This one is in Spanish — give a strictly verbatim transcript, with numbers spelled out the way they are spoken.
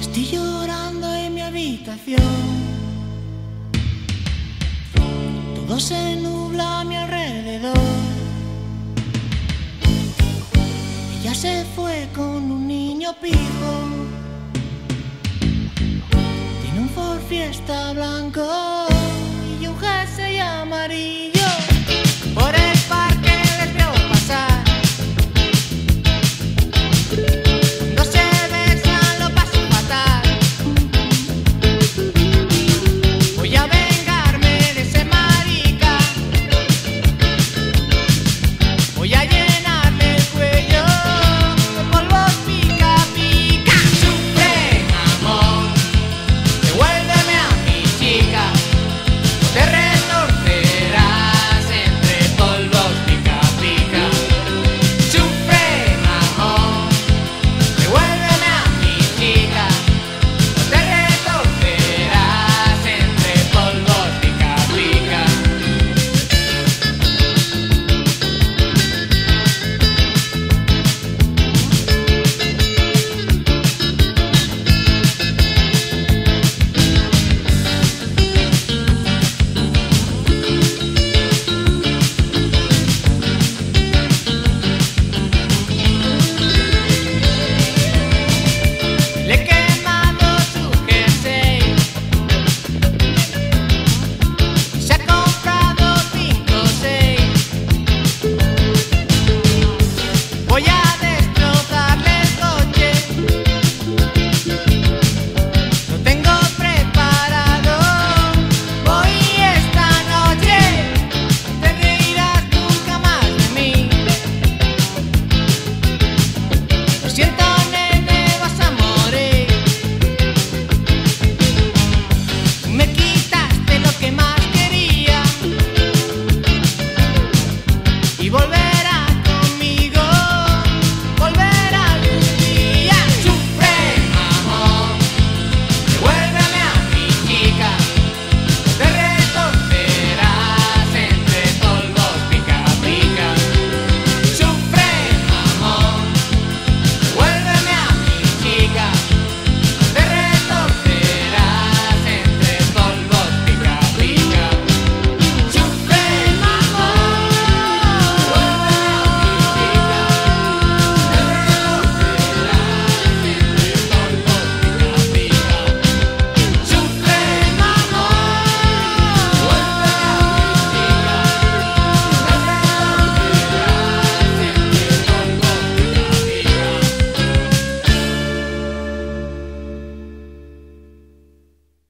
Estoy llorando en mi habitación, todo se nubla a mi alrededor. Ella se fue con un niño pijo, tiene un Ford Fiesta blanco y un jersey amarillo.